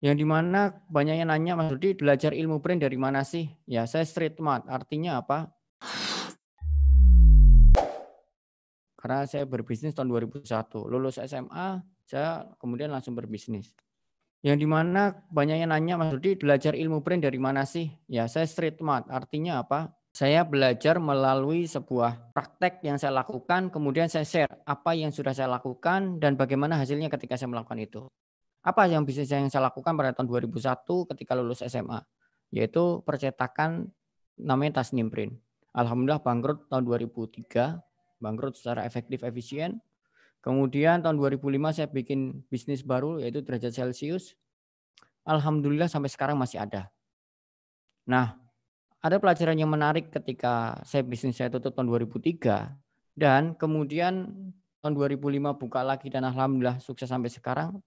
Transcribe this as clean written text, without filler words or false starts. Yang dimana banyak yang nanya, Mas Dodi belajar ilmu print dari mana sih? Ya, saya street smart, artinya apa? Karena saya berbisnis tahun 2001, lulus SMA, saya kemudian langsung berbisnis. Yang dimana banyak yang nanya, Mas Dodi belajar ilmu print dari mana sih? Ya, saya street smart, artinya apa? Saya belajar melalui sebuah praktek yang saya lakukan, kemudian saya share apa yang sudah saya lakukan dan bagaimana hasilnya ketika saya melakukan itu. Apa yang bisnis yang saya lakukan pada tahun 2001 ketika lulus SMA, yaitu percetakan namanya Tasnim Print. Alhamdulillah bangkrut tahun 2003, bangkrut secara efektif efisien. Kemudian tahun 2005 saya bikin bisnis baru yaitu Derajat Celcius. Alhamdulillah sampai sekarang masih ada. Nah, ada pelajaran yang menarik ketika saya bisnis saya tutup tahun 2003 dan kemudian tahun 2005 buka lagi dan alhamdulillah sukses sampai sekarang.